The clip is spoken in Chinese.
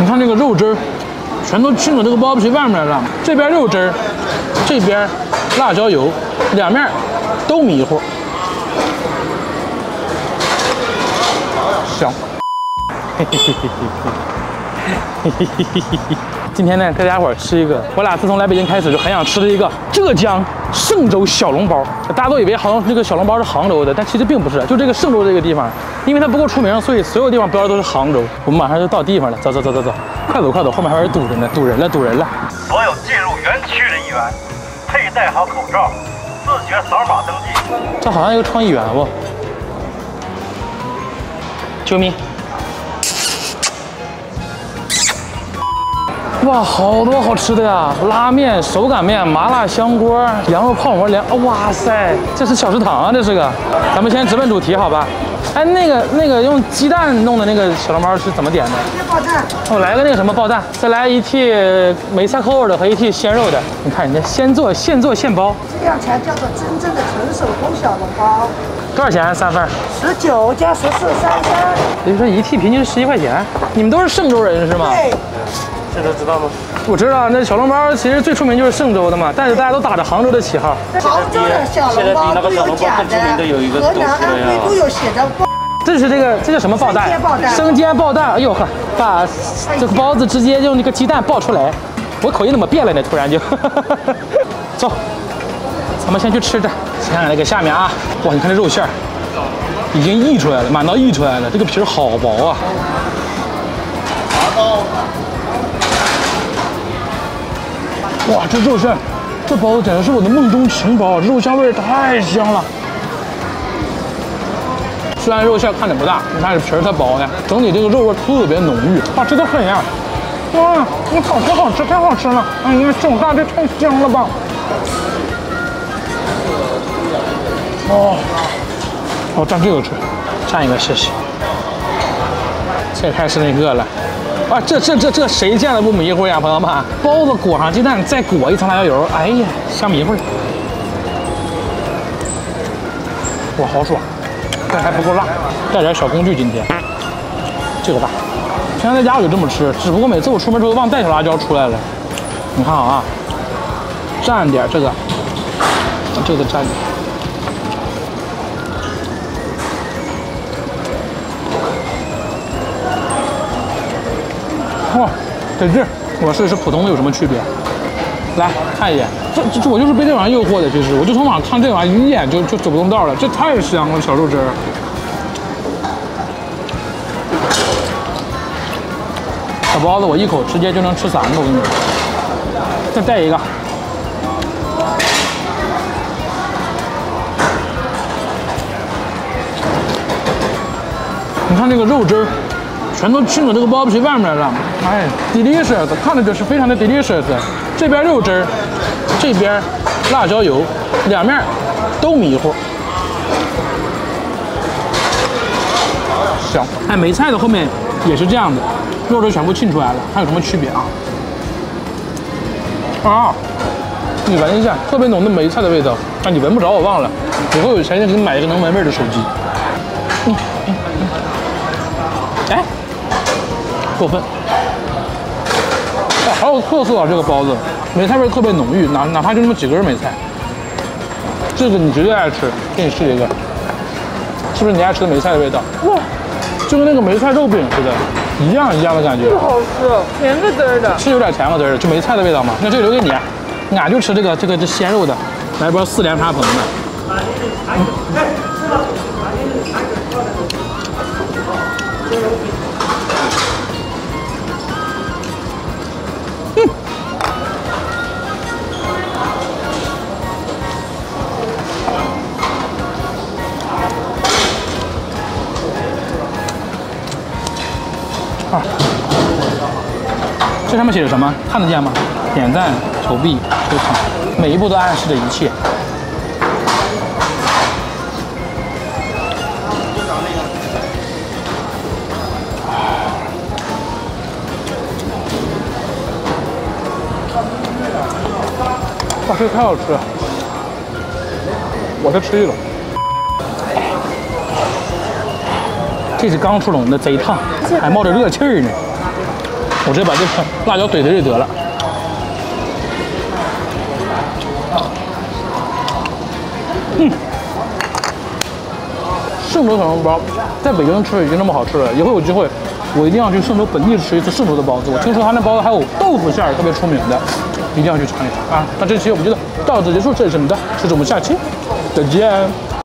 你看这个肉汁儿，全都浸到这个包皮外面来了。这边肉汁儿，这边辣椒油，两面都迷糊，香。嘿嘿嘿嘿嘿嘿嘿嘿嘿。 今天呢，带大家伙吃一个我俩自从来北京开始就很想吃的一个浙江嵊州小笼包。大家都以为好像这个小笼包是杭州的，但其实并不是。就这个嵊州这个地方，因为它不够出名，所以所有地方标的都是杭州。我们马上就到地方了，走走走走走，快走快走，后面还有人堵着呢，堵人了堵人了。所有进入园区人员，佩戴好口罩，自觉扫码登记。这好像一个创意园不？救命！ 哇，好多好吃的呀！拉面、手擀面、麻辣香锅、羊肉泡馍凉。哇塞，这是小食堂啊，这是个。咱们先直奔主题，好吧？哎，那个用鸡蛋弄的那个小笼包是怎么点的？爆蛋。我来个那个什么爆蛋，再来一屉梅菜扣肉的和一屉鲜肉的。你看人家现做现包，这样才叫做真正的纯手工小笼包。多少钱？三份？19加14，33。也就是说一屉平均11块钱。你们都是嵊州人是吗？对。 这都知道吗？我知道，那小笼包其实最出名就是嵊州的嘛，但是大家都打着杭州的旗号。杭州的小笼包都有假的，河南、安徽都有写的。这是这叫什么爆蛋？生煎爆蛋。哎呦呵，把这个包子直接用那个鸡蛋爆出来。我口音怎么变了呢？突然就。走，咱们先去吃着。先看那个下面啊，哇，你看这肉馅儿，已经溢出来了，满到溢出来了，这个皮儿好薄啊。 哇，这肉馅，这包子简直是我的梦中情包，肉香味太香了。虽然肉馅看着不大，但是皮儿它薄呢，整体这个肉味特别浓郁，好吃的很呀！哇，我操，好好吃，太好吃了！哎呀，这么大这太香了吧！哦，我蘸这个吃，蘸一个试试。这也太是那个了。 啊，这谁见了不迷糊呀，朋友们！包子裹上鸡蛋，再裹一层辣椒油，哎呀，香迷糊了！哇，好爽！但还不够辣，带点小工具。今天这个辣，平常在家我就这么吃，只不过每次我出门之后忘带小辣椒出来了。你看啊，蘸点这个，这个蘸点。哇，得劲！我试试普通的有什么区别？来看一眼，这我就是被这玩意诱惑的。其实我就从网上看这玩意，一眼就走不动道了。这太香了，小肉汁儿。小包子我一口直接就能吃3个，我跟你说。再带一个。你看这个肉汁儿。 全都浸到这个包皮外面来了，哎 ，delicious， 看着就是非常的 delicious。这边肉汁儿，这边辣椒油，两面都迷糊，香。哎，梅菜的后面也是这样的，肉汁全部浸出来了，还有什么区别啊？啊，你闻一下，特别浓的梅菜的味道。啊，你闻不着，我忘了。以后有钱就给你买一个能闻味的手机。哎。 过分，哎，好有特色啊！这个包子梅菜味特别浓郁，哪怕就那么几根梅菜，这个你绝对爱吃。给你试一个，是不是你爱吃的梅菜的味道？哇，就跟那个梅菜肉饼似的，一样的感觉。好吃，甜滋滋的，是有点甜了滋的，就梅菜的味道嘛。那这留给你，俺就吃这鲜肉的，来包4连扒棚的。啊，这上面写着什么？看得见吗？点赞、投币、收藏，每一步都暗示着一切。哇，这个太好吃了！我再吃一笼。这是刚出笼的，贼烫，还冒着热气儿呢。我直接把这辣椒怼着就得了。嗯，顺德小笼包在北京吃已经那么好吃了，以后有机会我一定要去顺德本地吃一次顺德的包子。我听说他那包子还有豆腐馅儿，特别出名的，一定要去尝一尝啊！那这期我们就到此结束，这里是你的，这是我们下期再见。